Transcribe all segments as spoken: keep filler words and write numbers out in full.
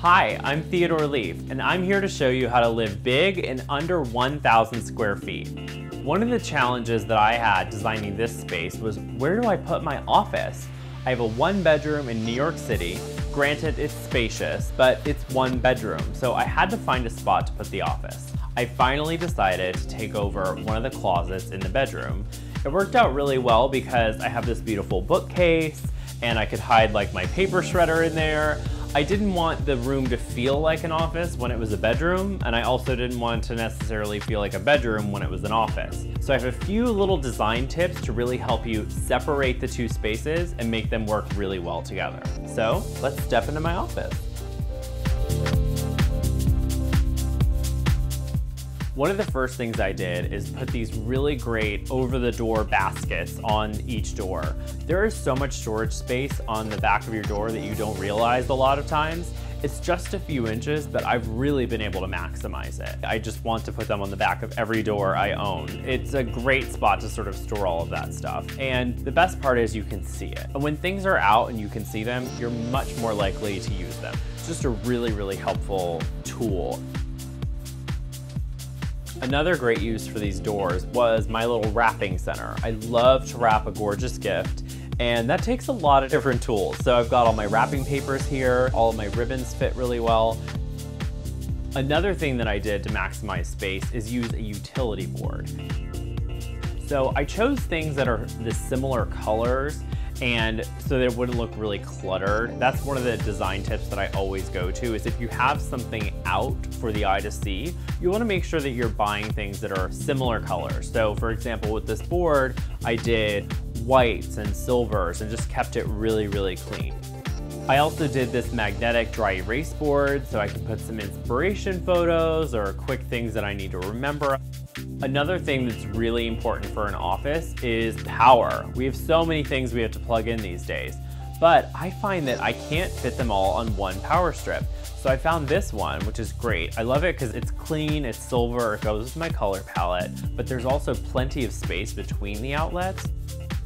Hi, I'm Theodore Leaf, and I'm here to show you how to live big in under one thousand square feet. One of the challenges that I had designing this space was, where do I put my office? I have a one bedroom in New York City. Granted, it's spacious, but it's one bedroom, so I had to find a spot to put the office. I finally decided to take over one of the closets in the bedroom. It worked out really well because I have this beautiful bookcase, and I could hide like my paper shredder in there. I didn't want the room to feel like an office when it was a bedroom, and I also didn't want to necessarily feel like a bedroom when it was an office. So I have a few little design tips to really help you separate the two spaces and make them work really well together. So let's step into my office. One of the first things I did is put these really great over-the-door baskets on each door. There is so much storage space on the back of your door that you don't realize a lot of times. It's just a few inches, but I've really been able to maximize it. I just want to put them on the back of every door I own. It's a great spot to sort of store all of that stuff. And the best part is you can see it. And when things are out and you can see them, you're much more likely to use them. It's just a really, really helpful tool. Another great use for these doors was my little wrapping center. I love to wrap a gorgeous gift, and that takes a lot of different tools. So I've got all my wrapping papers here, all of my ribbons fit really well. Another thing that I did to maximize space is use a utility board. So I chose things that are the similar colors, and so that it wouldn't look really cluttered. That's one of the design tips that I always go to, is if you have something out for the eye to see, you wanna make sure that you're buying things that are similar colors. So for example, with this board, I did whites and silvers and just kept it really, really clean. I also did this magnetic dry erase board so I can put some inspiration photos or quick things that I need to remember. Another thing that's really important for an office is power. We have so many things we have to plug in these days, but I find that I can't fit them all on one power strip. So I found this one, which is great. I love it because it's clean, it's silver, it goes with my color palette, but there's also plenty of space between the outlets.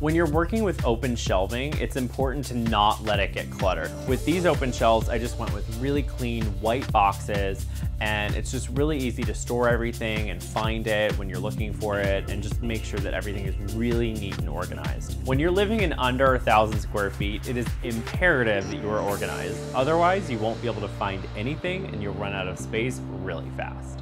When you're working with open shelving, it's important to not let it get cluttered. With these open shelves, I just went with really clean white boxes, and it's just really easy to store everything and find it when you're looking for it, and just make sure that everything is really neat and organized. When you're living in under a thousand square feet, it is imperative that you are organized. Otherwise, you won't be able to find anything and you'll run out of space really fast.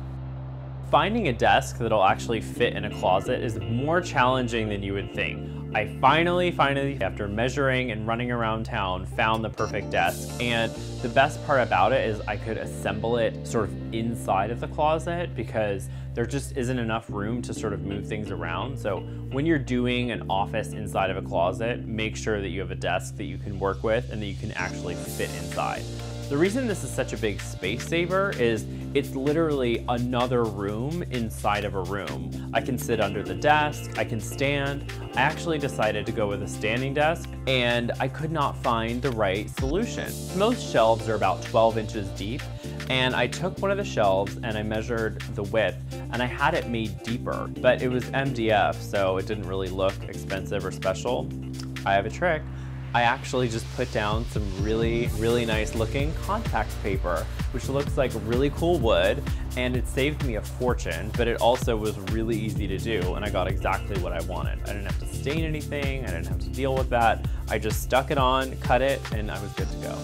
Finding a desk that'll actually fit in a closet is more challenging than you would think. I finally, finally, after measuring and running around town, found the perfect desk. And the best part about it is I could assemble it sort of inside of the closet because there just isn't enough room to sort of move things around. So when you're doing an office inside of a closet, make sure that you have a desk that you can work with and that you can actually fit inside. The reason this is such a big space saver is it's literally another room inside of a room. I can sit under the desk, I can stand. I actually decided to go with a standing desk, and I could not find the right solution. Most shelves are about twelve inches deep, and I took one of the shelves and I measured the width, and I had it made deeper, but it was M D F, so it didn't really look expensive or special. I have a trick. I actually just put down some really, really nice looking contact paper, which looks like really cool wood, and it saved me a fortune, but it also was really easy to do, and I got exactly what I wanted. I didn't have to stain anything, I didn't have to deal with that. I just stuck it on, cut it, and I was good to go.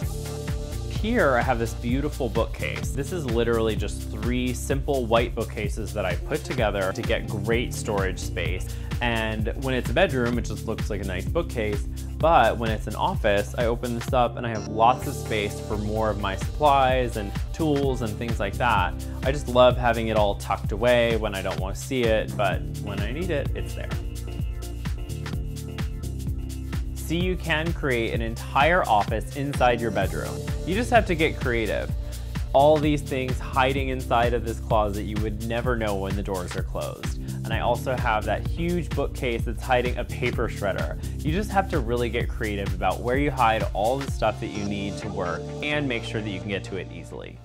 Here I have this beautiful bookcase. This is literally just three simple white bookcases that I put together to get great storage space. And when it's a bedroom, it just looks like a nice bookcase. But when it's an office, I open this up and I have lots of space for more of my supplies and tools and things like that. I just love having it all tucked away when I don't want to see it, but when I need it, it's there. See, you can create an entire office inside your bedroom. You just have to get creative. All these things hiding inside of this closet, you would never know when the doors are closed. And I also have that huge bookcase that's hiding a paper shredder. You just have to really get creative about where you hide all the stuff that you need to work and make sure that you can get to it easily.